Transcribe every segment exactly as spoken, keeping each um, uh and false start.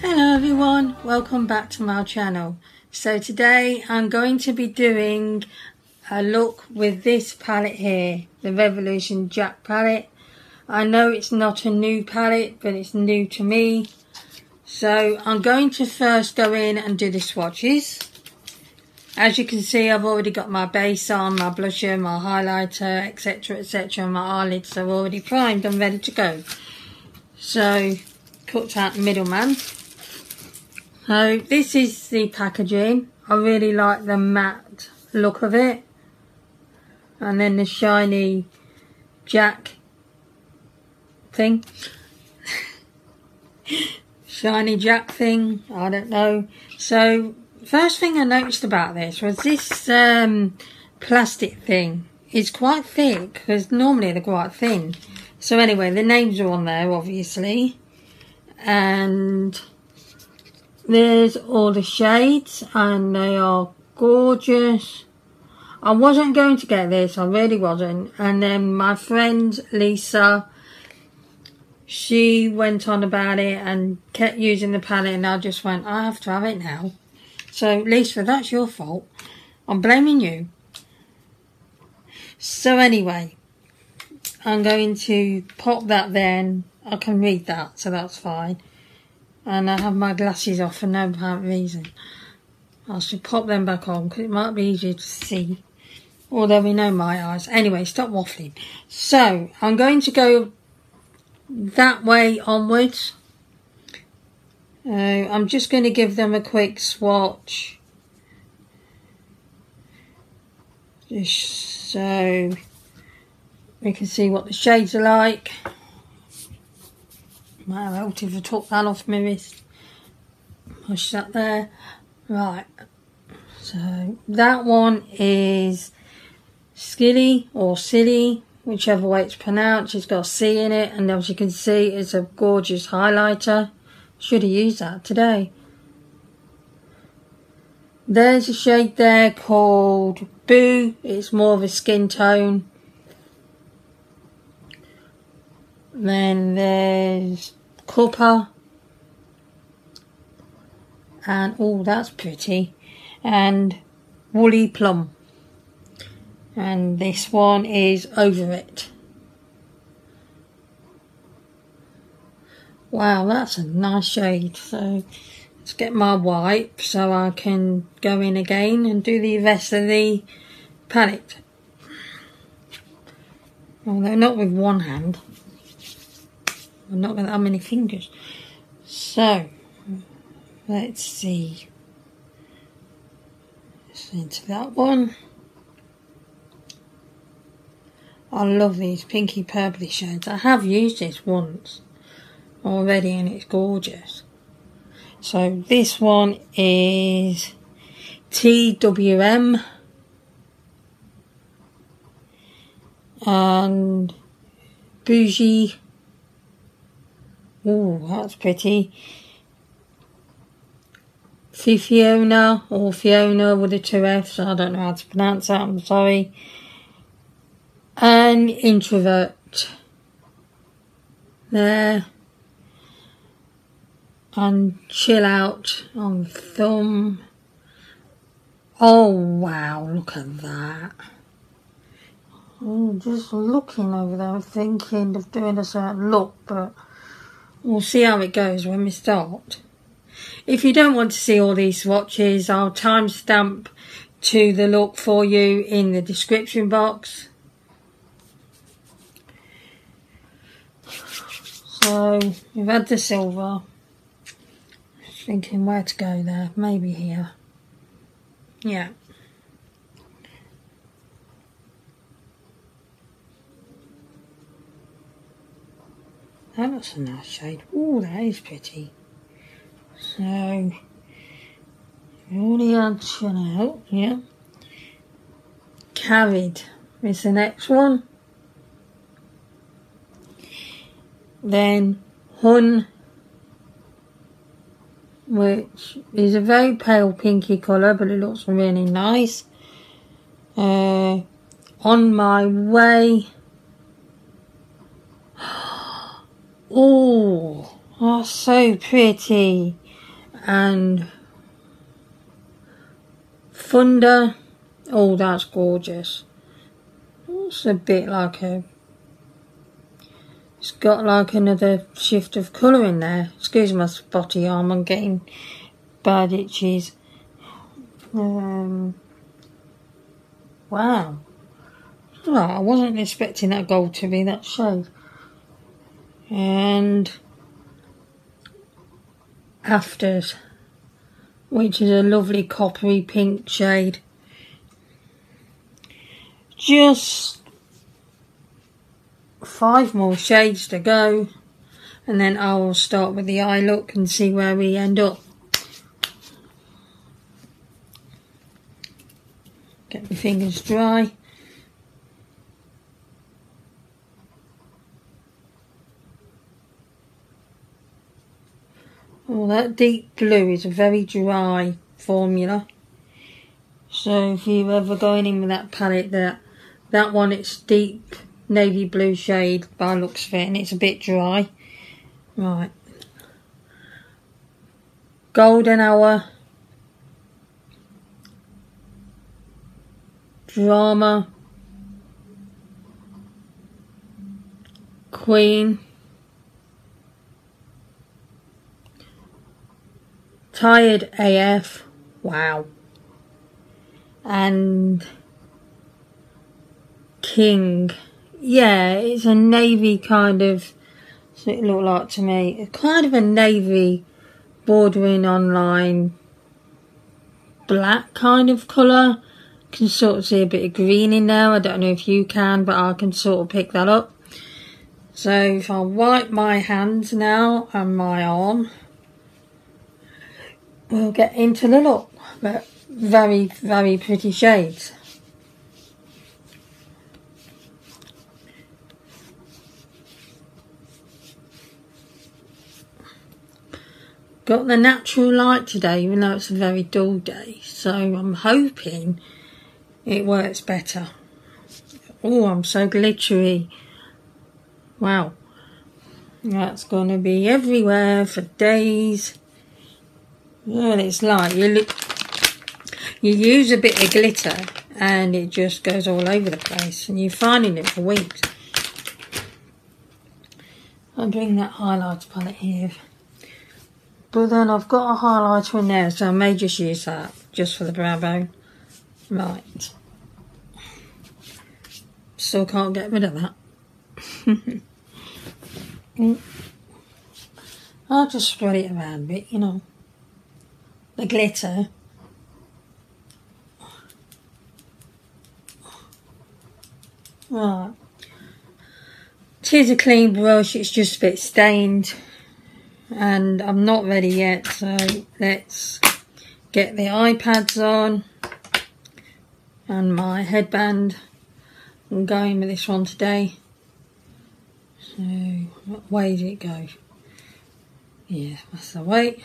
Hello everyone, welcome back to my channel. So today I'm going to be doing a look with this palette here, the Revolution Jack palette. I know it's not a new palette, but it's new to me. So I'm going to first go in and do the swatches. As you can see, I've already got my base on, my blusher, my highlighter, etc, etc, and my eyelids are already primed and ready to go. So, cut out the middleman. So, this is the packaging. I really like the matte look of it. And then the shiny Jack thing. Shiny Jack thing, I don't know. So, first thing I noticed about this was this um, plastic thing. It's quite thick, because normally they're quite thin. So anyway, the names are on there, obviously. And there's all the shades, and they are gorgeous. I wasn't going to get this, I really wasn't. And then my friend Lisa, she went on about it and kept using the palette, and I just went, I have to have it now. So, Lisa, that's your fault. I'm blaming you. So, anyway, I'm going to pop that then. I can read that, so that's fine. And I have my glasses off for no apparent reason. I should pop them back on because it might be easier to see. Although we know my eyes. Anyway, stop waffling. So, I'm going to go that way onwards. Uh, I'm just going to give them a quick swatch. Just so we can see what the shades are like. Might have helped if I took that off my wrist. Push that there. Right. So that one is Skilly or Silly, whichever way it's pronounced. It's got a C in it, and as you can see, it's a gorgeous highlighter. Should have used that today. There's a shade there called Boo. It's more of a skin tone. Then there's Copper. And, oh, that's pretty. And Woolly Plum. And this one is Over It. Wow, that's a nice shade. So let's get my wipe so I can go in again and do the rest of the palette. Although not with one hand. I've not got that many fingers. So let's see. Let's into that one. I love these pinky purpley shades. I have used this once already and it's gorgeous. So this one is T W M and Bougie. Oh, that's pretty. Fiona or Fiona with the two F's. I don't know how to pronounce that, I'm sorry. And Introvert there. And Chill Out on Thumb. Oh wow, look at that. Oh, just looking over there, thinking of doing a certain look, but we'll see how it goes when we start. If you don't want to see all these swatches, I'll timestamp to the look for you in the description box. So, we've had the silver. Thinking where to go there, maybe here. Yeah. That's a nice shade. Oh, that is pretty. So, we already had Chill Out, yeah. Carried is the next one. Then, Hun, which is a very pale pinky colour, but it looks really nice. Uh, On My Way. Oh, that's so pretty. and Thunder. Oh, that's gorgeous. It's a bit like a, it's got like another shift of colour in there. Excuse my spotty arm, I'm getting bad itches. Um, wow. Oh, I wasn't expecting that gold to be that shade. And Afters, which is a lovely coppery pink shade. Just five more shades to go, and then I will start with the eye look and see where we end up. Get my fingers dry. Well, that deep blue is a very dry formula, so if you're ever going in with that palette, that that one, it's deep navy blue shade by looks of it, and it's a bit dry. Right, Golden Hour, Drama, Queen, Tired A F, wow, and King. Yeah, it's a navy kind of, so it looked like to me, kind of a navy bordering on lime black kind of colour. Can sort of see a bit of green in there. I don't know if you can, but I can sort of pick that up. So if I wipe my hands now and my arm, we'll get into the look, but very, very pretty shades. Got the natural light today, even though it's a very dull day, so I'm hoping it works better. Oh, I'm so glittery. Wow. That's going to be everywhere for days. Well, it's like you look, you use a bit of glitter and it just goes all over the place, and you're finding it for weeks. I'll bring that highlighter palette here, but then I've got a highlighter in there, so I may just use that just for the brow bone. Right, still can't get rid of that. I'll just spread it around a bit, you know. The glitter. Right. It is a clean brush, it's just a bit stained, and I'm not ready yet, so let's get the eye pads on and my headband. I'm going with this one today. So what way did it go? Yeah, that's the way.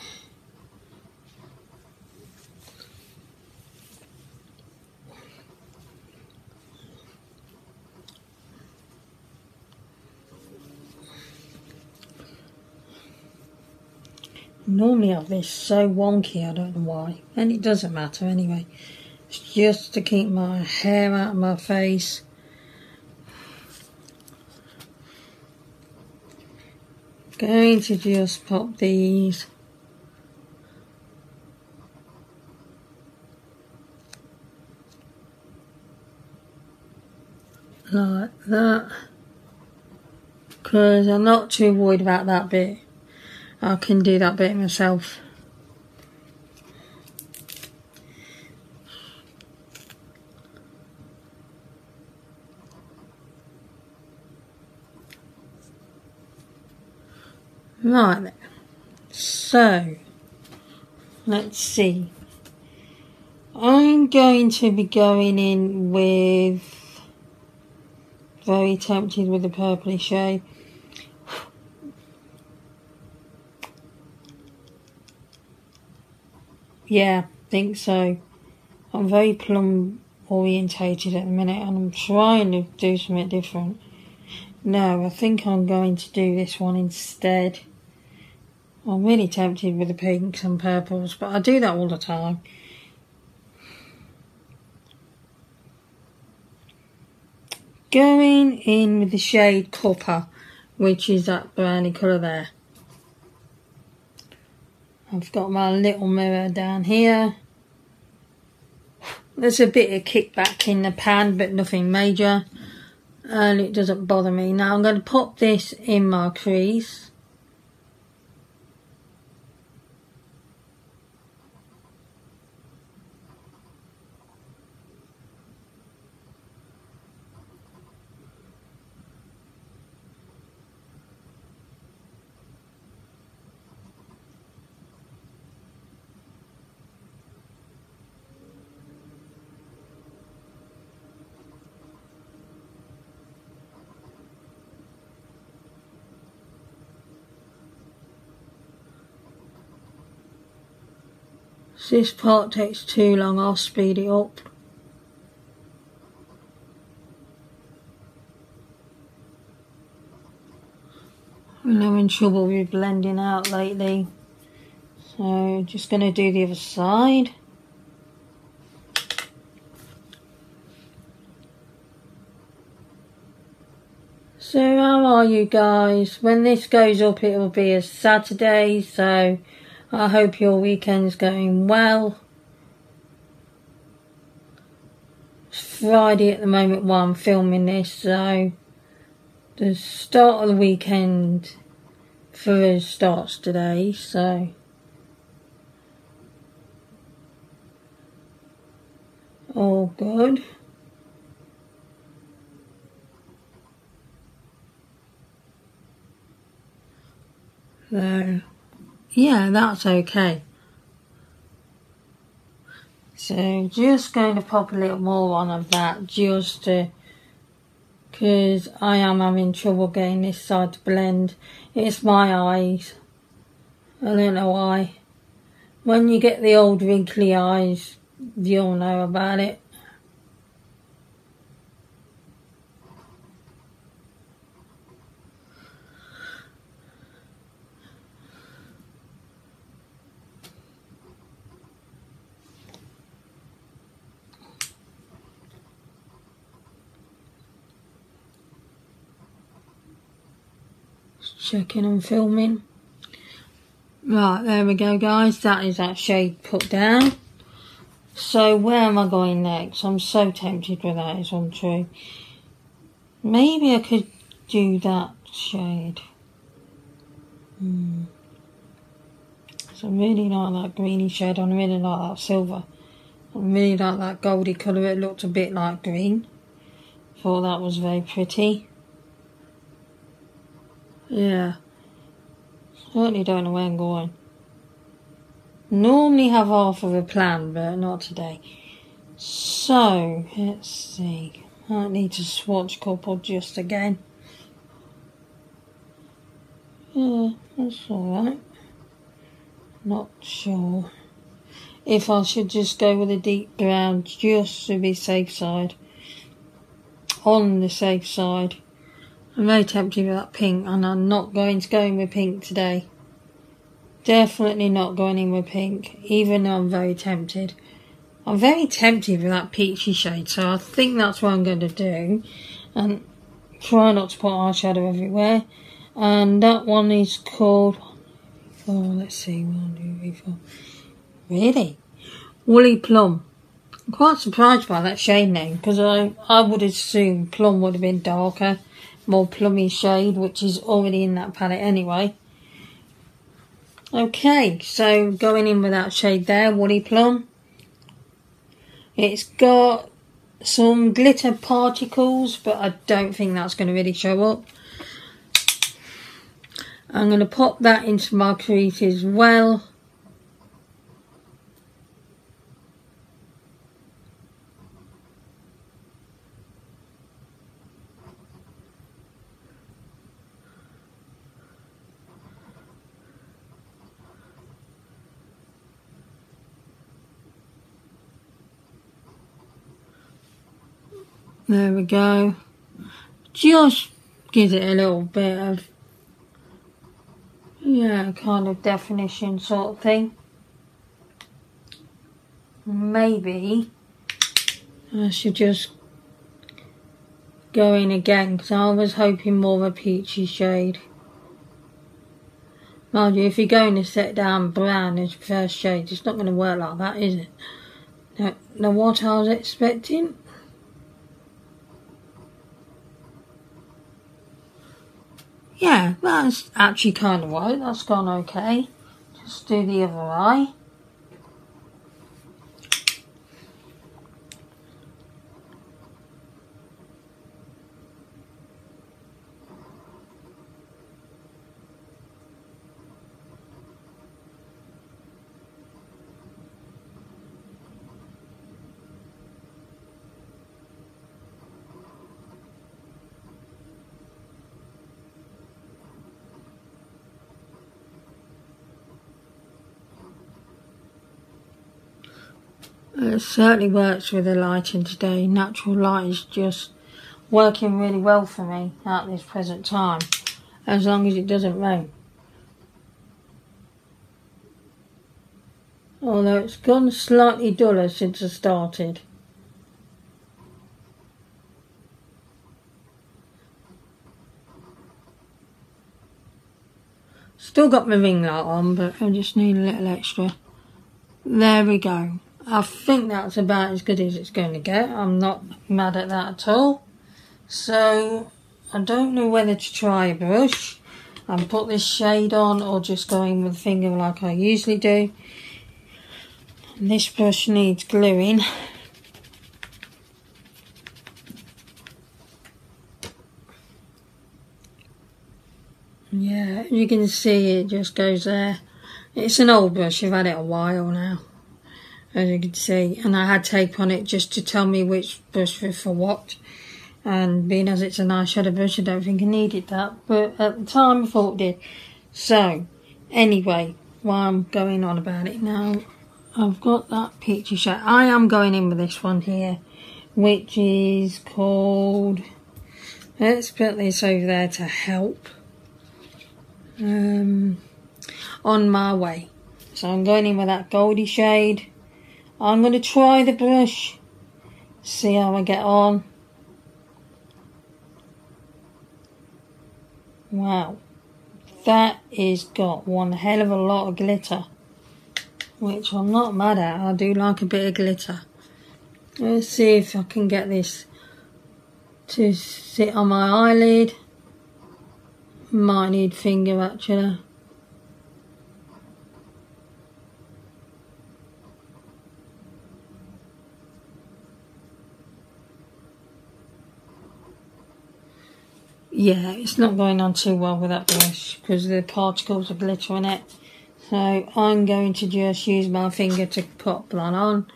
Normally I have this so wonky, I don't know why, and it doesn't matter anyway. It's just to keep my hair out of my face. I'm going to just pop these like that, because I'm not too worried about that bit. I can do that bit myself. Right then. So, let's see. I'm going to be going in with, very tempted with the purpley shade. Yeah, I think so. I'm very plum orientated at the minute, and I'm trying to do something different. No, I think I'm going to do this one instead. I'm really tempted with the pinks and purples, but I do that all the time. Going in with the shade Copper, which is that browny colour there. I've got my little mirror down here. There's a bit of kickback in the pan, but nothing major. And it doesn't bother me. Now I'm going to pop this in my crease. This part takes too long, I'll speed it up. I'm having trouble with blending out lately, so just going to do the other side. So how are you guys? When this goes up it will be a Saturday, so I hope your weekend's going well. It's Friday at the moment while I'm filming this, so the start of the weekend for us starts today, so all good. So yeah, that's okay. So just going to pop a little more on of that, just to, because I am having trouble getting this side to blend. It's my eyes. I don't know why. When you get the old wrinkly eyes, you'll know about it. Checking and filming. Right, there we go guys, that is that shade put down. So where am I going next? I'm so tempted with that, it's untrue. Maybe I could do that shade. Mm. So I really like that greeny shade on, I really like that silver. I really like that goldy colour, it looked a bit like green. Thought that was very pretty. Yeah, certainly don't know where I'm going. Normally have half of a plan, but not today. So, let's see. I need to swatch couple just again. Yeah, that's alright. Not sure if I should just go with a deep brown just to be safe side. On the safe side. I'm very tempted with that pink, and I'm not going to go in with pink today. Definitely not going in with pink, even though I'm very tempted. I'm very tempted with that peachy shade, so I think that's what I'm going to do. And try not to put eyeshadow everywhere. And that one is called... Oh, let's see. One, two, three, four. Really? Woolly Plum. I'm quite surprised by that shade name, because I, I would assume plum would have been darker. More plummy shade, which is already in that palette anyway. Okay, so going in with that shade there, Woolly Plum. It's got some glitter particles, but I don't think that's going to really show up. I'm going to pop that into my crease as well. There we go. Just give it a little bit of yeah, kind of definition sort of thing. Maybe I should just go in again, because I was hoping more of a peachy shade. Mind you, if you're going to set down brown as first shade, it's not going to work like that, is it? Now, now what I was expecting. Yeah, that's actually kind of right. That's gone okay. Just do the other eye. It certainly works with the lighting today. Natural light is just working really well for me at this present time, as long as it doesn't rain. Although it's gone slightly duller since I started. Still got my ring light on, but I just need a little extra. There we go. I think that's about as good as it's going to get. I'm not mad at that at all. So I don't know whether to try a brush and put this shade on, or just go in with a finger like I usually do. And this brush needs gluing. Yeah, you can see it just goes there. It's an old brush, I've had it a while now, as you can see, and I had tape on it just to tell me which brush for what, and being as it's an eyeshadow brush, I don't think I needed that, but at the time I thought it did. So anyway, while I'm going on about it now, I've got that peachy shade. I am going in with this one here, which is called, let's put this over there to help, um, On My Way. So I'm going in with that goldy shade. I'm going to try the brush, see how I get on. Wow, that is got one hell of a lot of glitter, which I'm not mad at. I do like a bit of glitter. Let's see if I can get this to sit on my eyelid. Might need finger actually. Yeah, it's not going on too well with that brush because the particles are glitter in it. So I'm going to just use my finger to pop that on.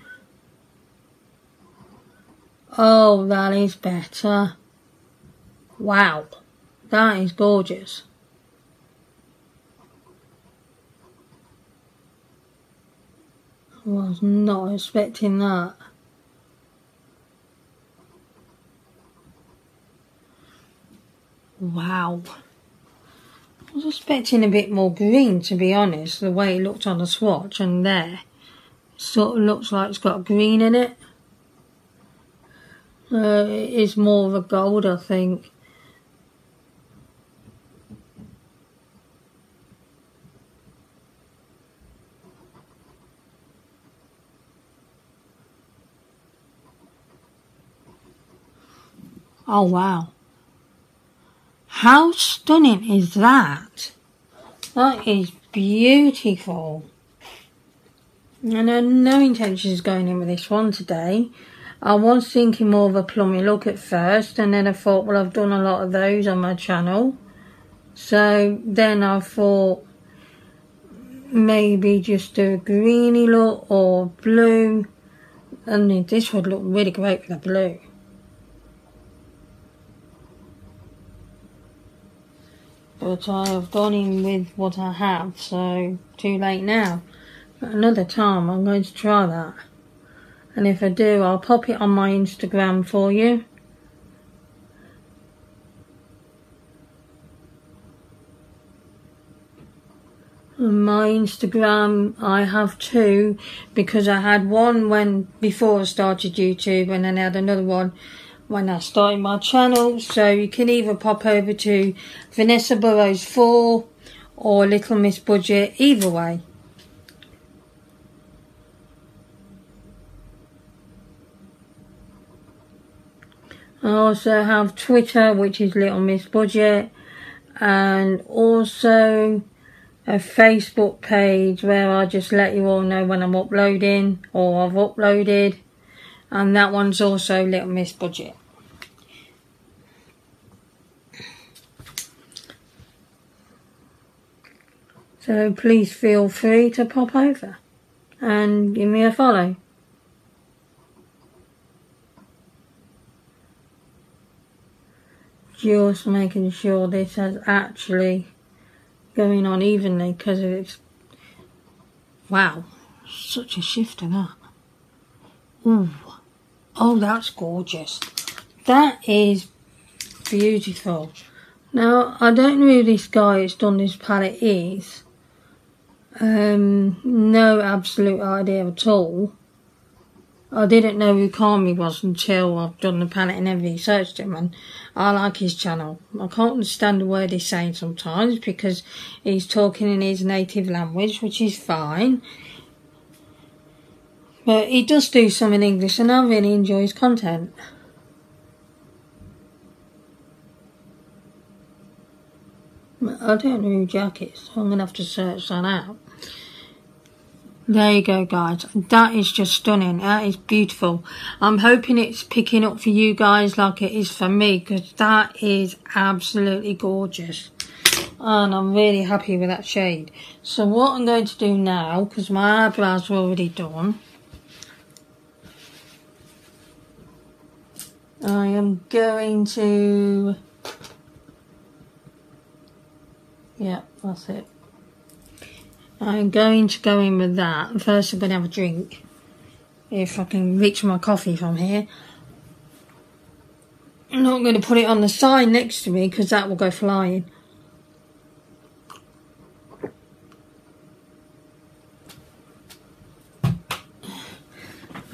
Oh, that is better. Wow, that is gorgeous. I was not expecting that. Wow, I was expecting a bit more green, to be honest, the way it looked on the swatch, and there it sort of looks like it's got green in it. Uh, it is more of a gold, I think. Oh wow. How stunning is that? That is beautiful. And I had no intentions of going in with this one today. I was thinking more of a plummy look at first, and then I thought, well, I've done a lot of those on my channel. So then I thought maybe just do a greeny look or blue. I mean, this would look really great for the blue. But I have gone in with what I have, so too late now. But another time I'm going to try that. And if I do, I'll pop it on my Instagram for you. my Instagram. I have two because I had one when before I started YouTube, and then I had another one when I started my channel. So you can either pop over to Vanessa Burrows four or Little Miss Budget, either way. I also have Twitter, which is Little Miss Budget, and also a Facebook page where I just let you all know when I'm uploading or I've uploaded, and that one's also Little Miss Budget. So please feel free to pop over and give me a follow. Just making sure this is actually going on evenly, because it's, wow, such a shift in that. Ooh. Oh, that's gorgeous. That is beautiful. Now, I don't know who this guy that's done this palette is. Um, no absolute idea at all. I didn't know who Kami was until I've done the palette and then researched him, and I like his channel. I can't understand the word he's saying sometimes because he's talking in his native language, which is fine. But he does do some in English, and I really enjoy his content. I don't know who Jack is, so I'm going to have to search that out. There you go, guys. That is just stunning. That is beautiful. I'm hoping it's picking up for you guys like it is for me, because that is absolutely gorgeous. And I'm really happy with that shade. So what I'm going to do now, because my eyebrows were already done, I am going to... yeah, that's it. I'm going to go in with that. First I'm going to have a drink, if I can reach my coffee from here. I'm not going to put it on the side next to me because that will go flying.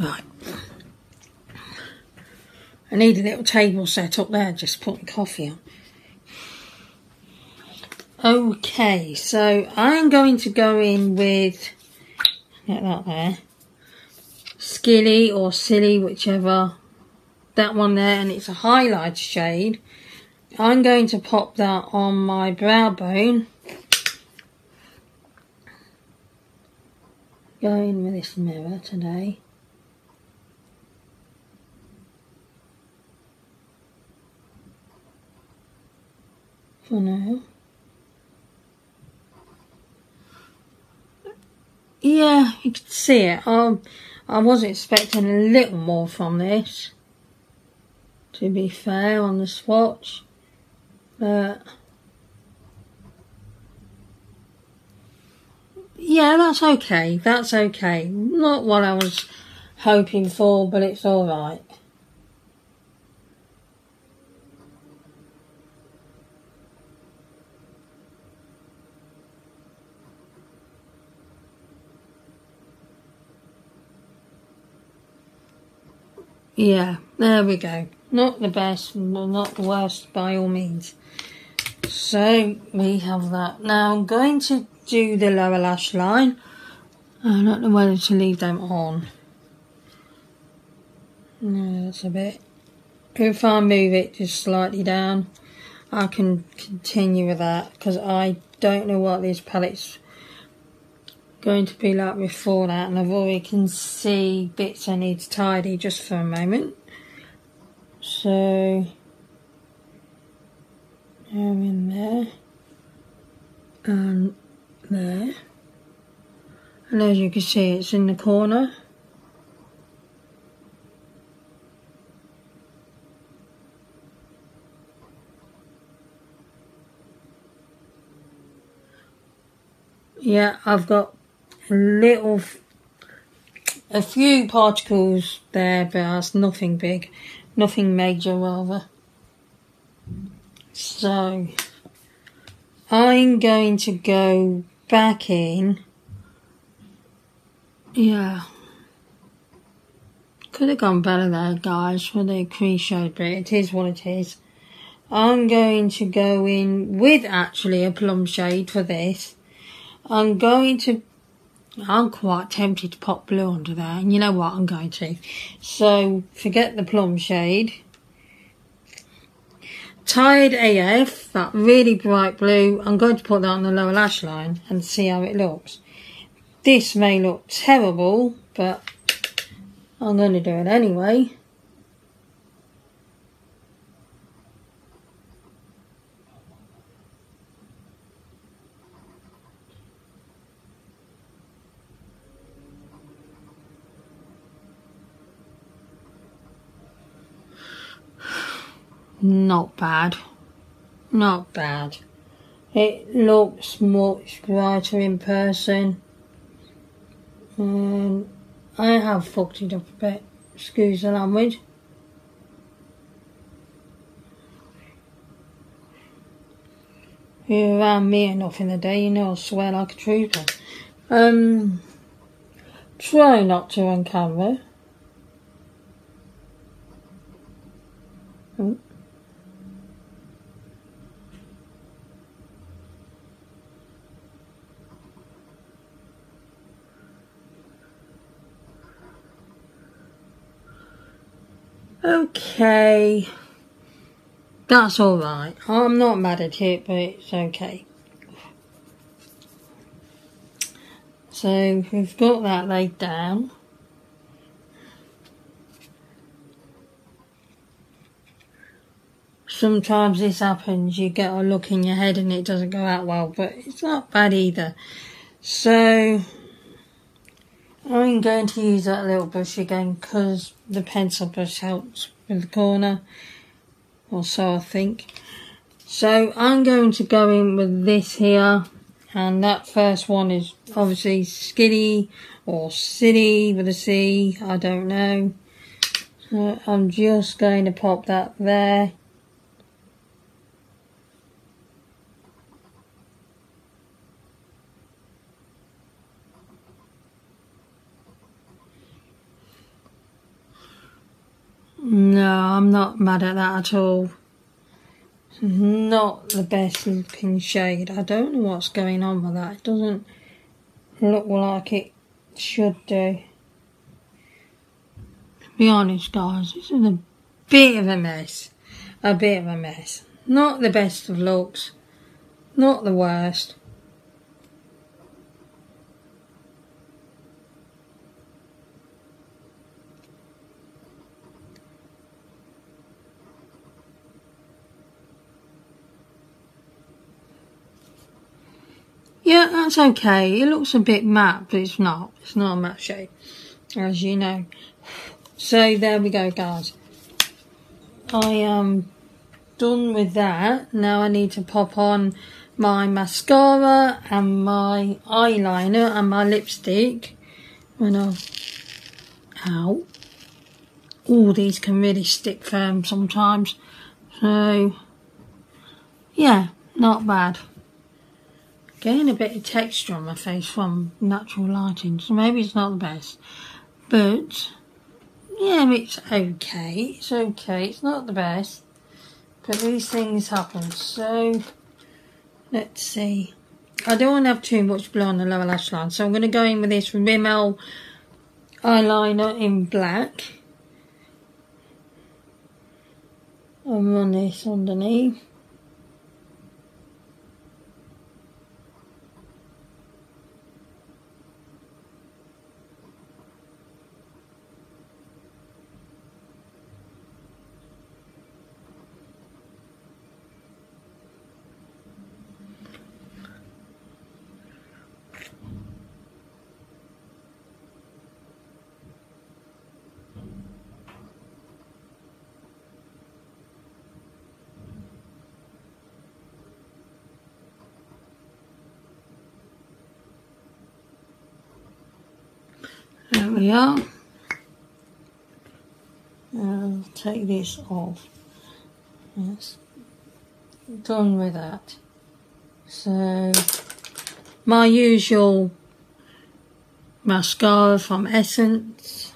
Right. I need a little table set up there, just putting coffee on. Okay, so I'm going to go in with, get that there, Skilly or Silly, whichever, that one there, and it's a highlight shade. I'm going to pop that on my brow bone. Go in with this mirror today. For now. Yeah, you can see it. Um, I was expecting a little more from this, to be fair, on the swatch, but yeah, that's okay. That's okay. Not what I was hoping for, but it's all right. Yeah, there we go. Not the best, not the worst by all means. So we have that. Now I'm going to do the lower lash line. I don't know whether to leave them on. No, that's a bit. If I move it just slightly down, I can continue with that, because I don't know what this palette's going to be like before that, and I've already can see bits I need to tidy just for a moment. So I'm in there and there, and as you can see, it's in the corner. Yeah, I've got little, a few particles there, but that's nothing big, nothing major rather. So I'm going to go back in. Yeah. Could have gone better there, guys, with the crease shade, but it is what it is. I'm going to go in with actually a plum shade for this. I'm going to... I'm quite tempted to pop blue under there, and you know what, I'm going to. So, forget the plum shade. Tired A F, that really bright blue, I'm going to put that on the lower lash line and see how it looks. This may look terrible, but... I'm going to do it anyway. Not bad. Not bad. It looks much brighter in person. Um, I have fucked it up a bit, excuse the language. You're around me enough in the day, you know I'll swear like a trooper. Um, try not to on camera. Oh. Okay, that's all right. I'm not mad at it, but it's okay. So we've got that laid down. Sometimes this happens, you get a look in your head and it doesn't go out well, but it's not bad either. So I'm going to use that little brush again because the pencil brush helps with the corner, or so I think. So I'm going to go in with this here, and that first one is obviously Skitty or City with a C, I don't know. So I'm just going to pop that there. No, I'm not mad at that at all. Not the best looking shade. I don't know what's going on with that. It doesn't look like it should do. To be honest, guys, this is a bit of a mess. A bit of a mess. Not the best of looks. Not the worst. Yeah, that's okay. It looks a bit matte, but it's not. It's not a matte shade, as you know. So there we go, guys. I am done with that. Now I need to pop on my mascara and my eyeliner and my lipstick. When I... Ow. All these can really stick firm sometimes. So, yeah, not bad. Getting a bit of texture on my face from natural lighting, so maybe it's not the best, but yeah, it's okay. It's okay. It's not the best, but these things happen. So let's see. I don't want to have too much blue on the lower lash line, so I'm going to go in with this Rimmel eyeliner in black. I'll run this underneath. There we are. I'll take this off. Yes, done with that. So my usual mascara from Essence.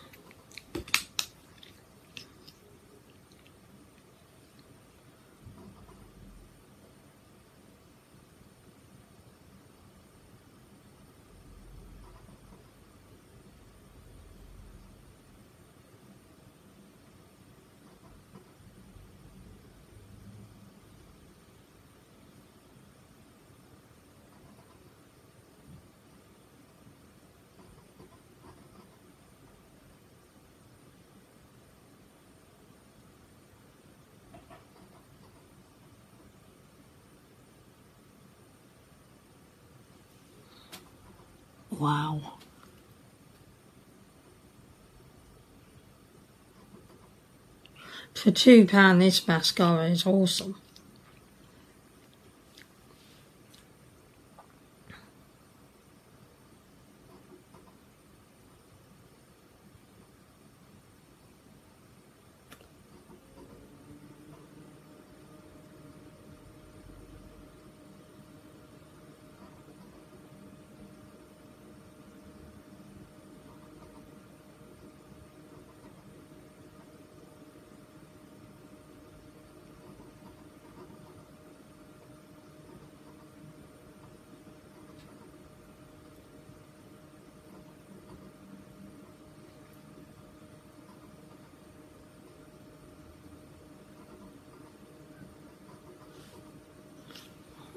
Wow. For two pounds this mascara is awesome.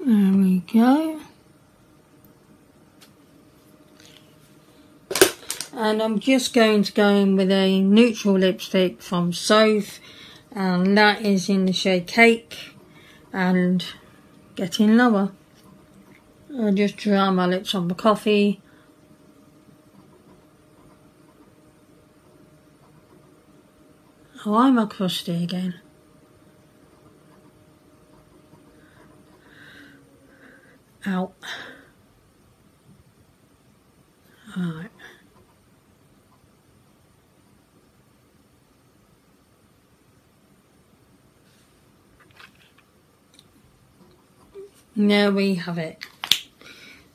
There we go. And I'm just going to go in with a neutral lipstick from Soph, and that is in the shade Cake and Getting Lower. I'll just dry my lips on the coffee. Oh, I'm a crusty again. Out. Alright. There we have it.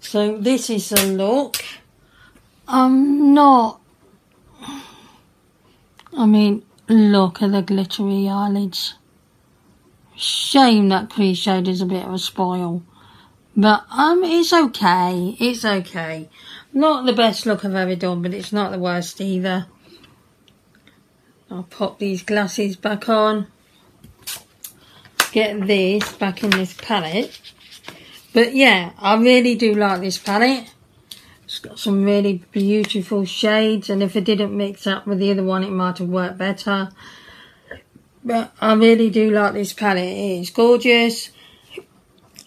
So this is the look. I'm not... I mean, look at the glittery eyelids. Shame that crease shade is a bit of a spoil. But, um, it's okay, it's okay. Not the best look I've ever done, but it's not the worst either. I'll pop these glasses back on. Get this back in this palette. But yeah, I really do like this palette. It's got some really beautiful shades, and if I didn't mix up with the other one, it might have worked better. But I really do like this palette, it's gorgeous.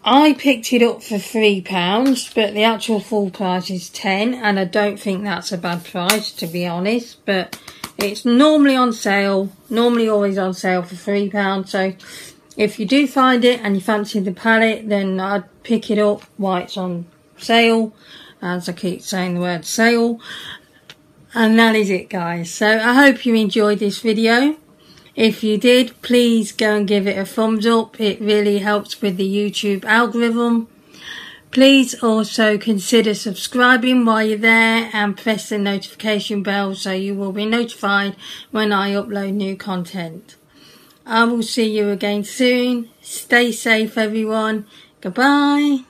I picked it up for three pounds, but the actual full price is ten pounds, and I don't think that's a bad price, to be honest. But it's normally on sale, normally always on sale for three pounds, so if you do find it and you fancy the palette, then I'd pick it up while it's on sale, as I keep saying the word sale. And that is it, guys. So I hope you enjoyed this video. If you did, please go and give it a thumbs up. It really helps with the YouTube algorithm. Please also consider subscribing while you're there and press the notification bell so you will be notified when I upload new content. I will see you again soon. Stay safe, everyone. Goodbye.